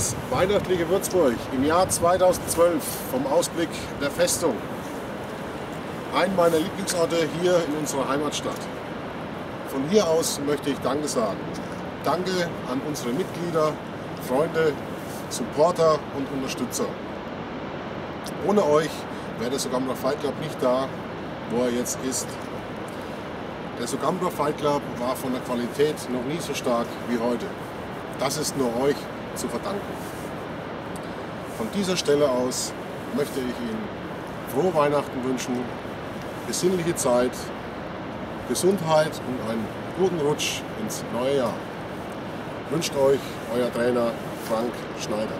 Das weihnachtliche Würzburg im Jahr 2012 vom Ausblick der Festung. Ein meiner Lieblingsorte hier in unserer Heimatstadt. Von hier aus möchte ich Danke sagen. Danke an unsere Mitglieder, Freunde, Supporter und Unterstützer. Ohne euch wäre der Sugambrer Fightclub nicht da, wo er jetzt ist. Der Sugambrer Fightclub war von der Qualität noch nie so stark wie heute. Das ist nur euch zu verdanken. Von dieser Stelle aus möchte ich Ihnen frohe Weihnachten wünschen, besinnliche Zeit, Gesundheit und einen guten Rutsch ins neue Jahr. Wünscht euch euer Trainer Frank Schneider.